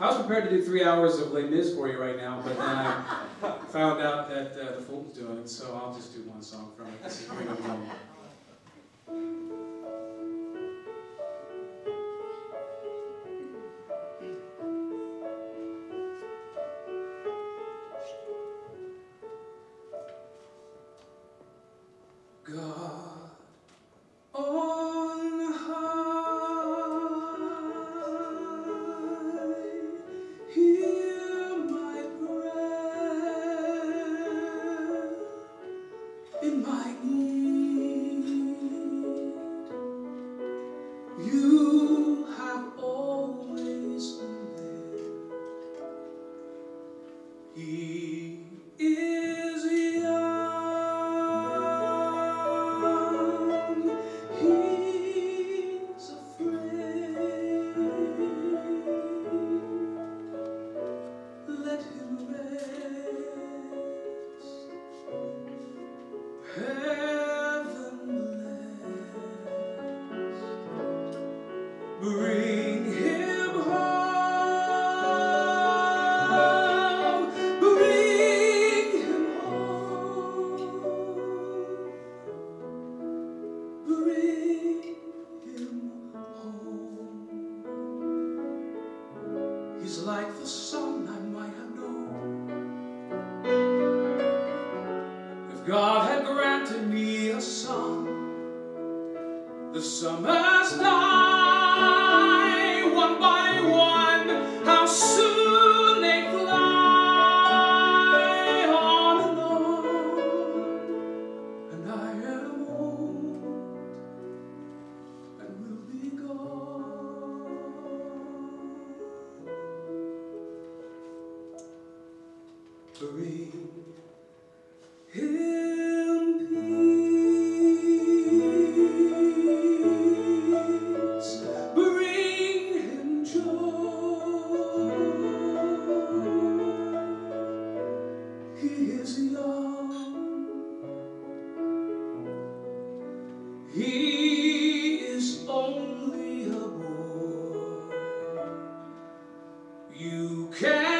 I was prepared to do 3 hours of Les Mis for you right now, but then I found out that the fool was doing it, so I'll just do one song from it. This is Bring It Home. You have always been there. He is young, he's afraid. Let him rest. Bring him home, bring him home, bring him home. He's like the son I might have known. If God had granted me a son, the summer's night, one by one, how soon they fly on and on. And I am old and will be gone. Bring him peace. He is only a boy. You can